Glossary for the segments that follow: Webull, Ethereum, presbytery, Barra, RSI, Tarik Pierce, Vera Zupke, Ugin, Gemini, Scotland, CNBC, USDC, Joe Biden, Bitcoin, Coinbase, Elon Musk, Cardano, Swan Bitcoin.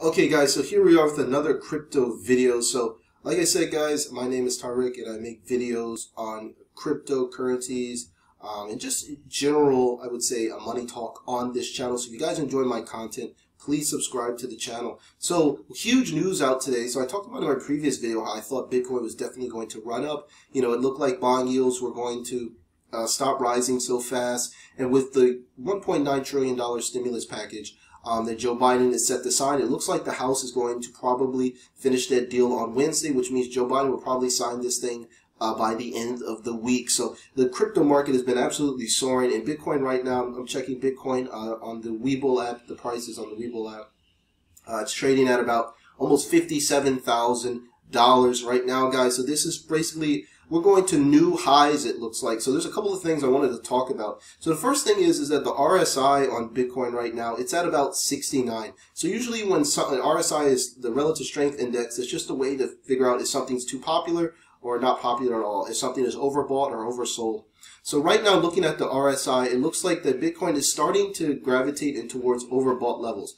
Okay guys, so here we are with another crypto video. So like I said guys, my name is Tarik and I make videos on cryptocurrencies and just in general, I would say, a money talk on this channel. So if you guys enjoy my content, please subscribe to the channel. So huge news out today. So I talked about in my previous video how I thought Bitcoin was definitely going to run up. You know, it looked like bond yields were going to stop rising so fast. And with the $1.9 trillion stimulus package that Joe Biden is set to sign, it looks like the House is going to probably finish that deal on Wednesday, which means Joe Biden will probably sign this thing by the end of the week. So the crypto market has been absolutely soaring. And Bitcoin right now, I'm checking Bitcoin on the Webull app. The price is on the Webull app. It's trading at about almost $57,000 right now, guys. So this is basically, we're going to new highs, it looks like. So there's a couple of things I wanted to talk about. So the first thing is that the RSI on Bitcoin right now, it's at about 69. So usually when an RSI is the relative strength index, it's just a way to figure out if something's too popular or not popular at all, if something is overbought or oversold. So right now, looking at the RSI, it looks like that Bitcoin is starting to gravitate in towards overbought levels.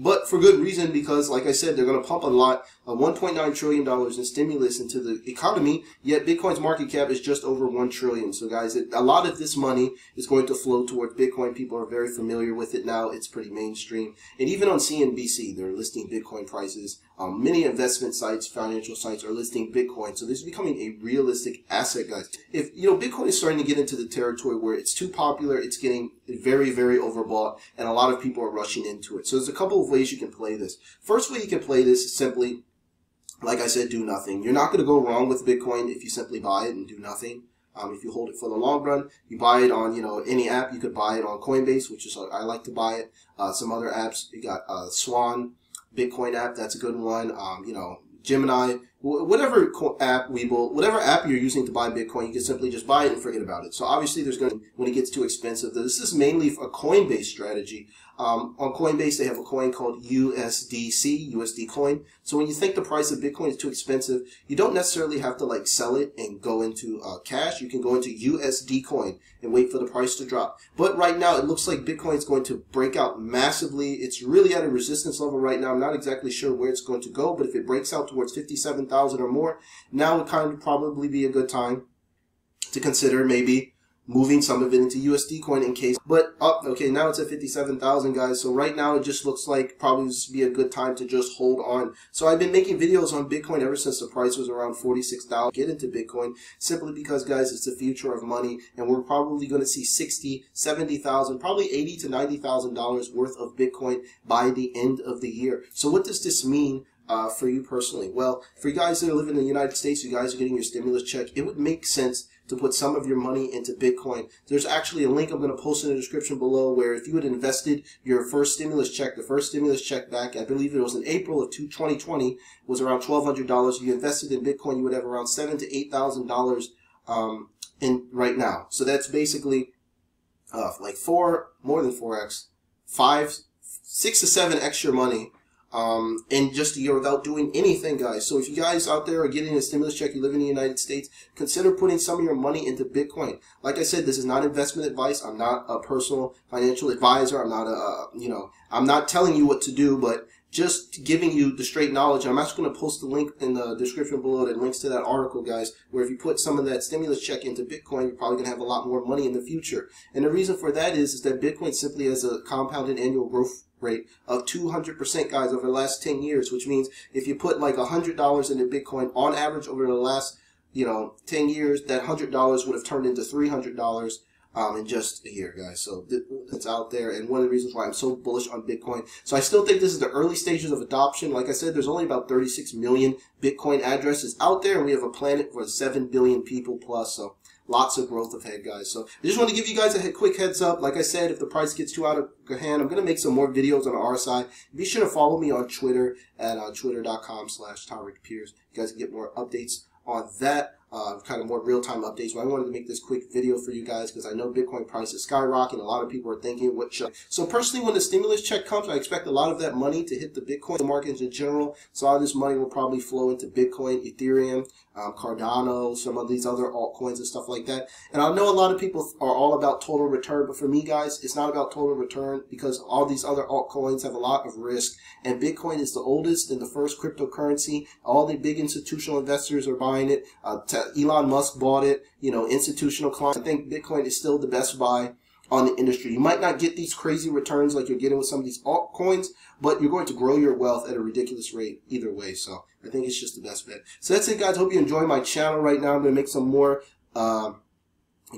But for good reason, because like I said, they're going to pump a lot of $1.9 trillion in stimulus into the economy, yet Bitcoin's market cap is just over $1 trillion. So guys, a lot of this money is going to flow towards Bitcoin. People are very familiar with it now. It's pretty mainstream. And even on CNBC, they're listing Bitcoin prices. Many investment sites, financial sites are listing Bitcoin. So this is becoming a realistic asset, guys. If, you know, Bitcoin is starting to get into the territory where it's too popular, it's getting very, very overbought, and a lot of people are rushing into it. So there's a couple of ways you can play this. First way you can play this is simply, like I said, do nothing. You're not going to go wrong with Bitcoin if you simply buy it and do nothing. If you hold it for the long run, you buy it on, you know, any app. You could buy it on Coinbase, which is, I like to buy it. Some other apps, you got Swan Bitcoin app, that's a good one. You know, Gemini, whatever app, Webull, whatever app you're using to buy Bitcoin, you can simply just buy it and forget about it. So obviously there's going to, when it gets too expensive, this is mainly a Coinbase strategy. On Coinbase, they have a coin called USDC, USD coin. So when you think the price of Bitcoin is too expensive, you don't necessarily have to like sell it and go into cash. You can go into USD coin and wait for the price to drop. But right now, it looks like Bitcoin is going to break out massively. It's really at a resistance level right now. I'm not exactly sure where it's going to go, but if it breaks out towards 57,000 or more, now would kind of probably be a good time to consider maybe moving some of it into USD coin in case. But up, okay, now it's at 57,000, guys. So right now it just looks like probably this would be a good time to just hold on. So I've been making videos on Bitcoin ever since the price was around 46,000. Get into Bitcoin simply because, guys, it's the future of money, and we're probably going to see 60, 70,000, probably $80,000 to $90,000 worth of Bitcoin by the end of the year. So what does this mean for you personally? Well, for you guys that live in the United States, you guys are getting your stimulus check, it would make sense to put some of your money into Bitcoin. There's actually a link I'm going to post in the description below where if you had invested your first stimulus check, the first stimulus check back, I believe it was in April of 2020, was around $1,200. If you invested in Bitcoin, you would have around $7,000 to $8,000 in right now. So that's basically like more than 4x, 5, 6 to 7x your money in just a year without doing anything, guys. So if you guys out there are getting a stimulus check, you live in the United States, consider putting some of your money into Bitcoin. Like I said, this is not investment advice. I'm not a personal financial advisor. I'm not a, you know, I'm not telling you what to do, but just giving you the straight knowledge. I'm actually going to post the link in the description below that links to that article, guys, where if you put some of that stimulus check into Bitcoin, you're probably going to have a lot more money in the future. And the reason for that is that Bitcoin simply has a compounded annual growth rate of 200%, guys, over the last 10 years, which means if you put like $100 into Bitcoin on average over the last, you know, 10 years, that $100 would have turned into $300 in just a year, guys. So it's out there, and one of the reasons why I'm so bullish on Bitcoin. So I still think this is the early stages of adoption. Like I said, there's only about 36 million Bitcoin addresses out there, and we have a planet for 7 billion people plus, so lots of growth ahead, guys. So I just want to give you guys a quick heads up. Like I said, if the price gets too out of hand, I'm going to make some more videos on RSI. Be sure to follow me on Twitter at twitter.com/Tarik Pierce. You guys can get more updates on that. kind of more real-time updates. But I wanted to make this quick video for you guys because I know Bitcoin price is skyrocketing. A lot of people are thinking, what should I? So personally, when the stimulus check comes, I expect a lot of that money to hit the Bitcoin markets in general. So all this money will probably flow into Bitcoin, Ethereum, Cardano, some of these other altcoins and stuff like that. And I know a lot of people are all about total return, but for me, guys, it's not about total return because all these other altcoins have a lot of risk. And Bitcoin is the oldest and the first cryptocurrency. All the big institutional investors are buying it. Elon Musk bought it, you know, institutional clients. I think Bitcoin is still the best buy on the industry. You might not get these crazy returns like you're getting with some of these altcoins, but you're going to grow your wealth at a ridiculous rate either way. So I think it's just the best bet. So that's it, guys. Hope you enjoy my channel right now. I'm going to make some more,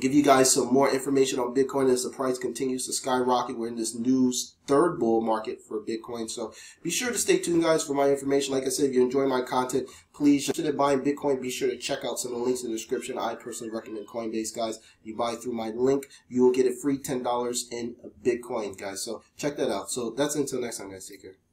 give you guys some more information on Bitcoin as the price continues to skyrocket. We're in this new third bull market for Bitcoin. So be sure to stay tuned, guys, for my information. Like I said, if you enjoy my content, please consider buying Bitcoin. Be sure to check out some of the links in the description. I personally recommend Coinbase, guys. You buy through my link, you will get a free $10 in Bitcoin, guys. So check that out. So that's it. Until next time, guys. Take care.